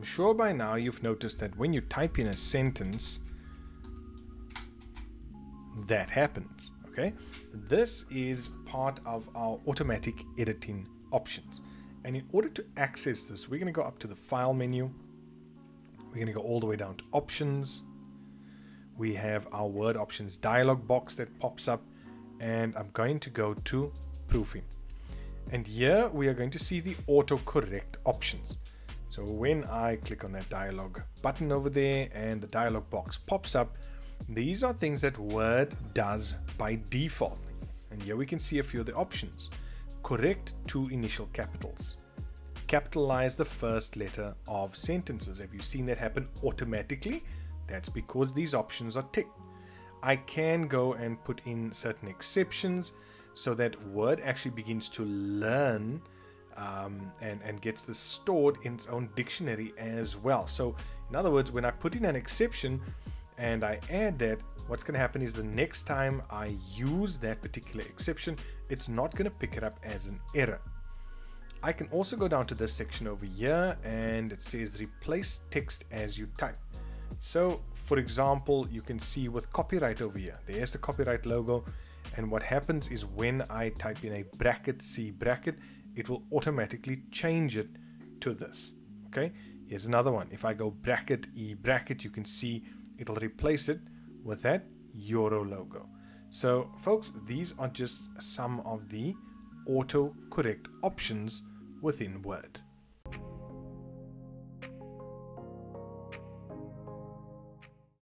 I'm sure by now you've noticed that when you type in a sentence, that happens, okay? This is part of our automatic editing options. And in order to access this, we're going to go up to the File menu. We're going to go all the way down to Options. We have our Word Options dialog box that pops up, and I'm going to go to Proofing. And here we are going to see the autocorrect options. So when I click on that dialog button over there and the dialog box pops up, these are things that Word does by default. And here we can see a few of the options. Correct two initial capitals. Capitalize the first letter of sentences. Have you seen that happen automatically? That's because these options are ticked. I can go and put in certain exceptions so that Word actually begins to learn and gets this stored in its own dictionary as well. So in other words, when I put in an exception and I add that, what's going to happen is the next time I use that particular exception, it's not going to pick it up as an error. I can also go down to this section over here and it says replace text as you type. So for example, you can see with copyright over here, there's the copyright logo. And what happens is when I type in a bracket, C bracket, it will automatically change it to this. Okay, here's another one. If I go bracket, E bracket, you can see it'll replace it with that Euro logo. So folks, these are just some of the autocorrect options within Word.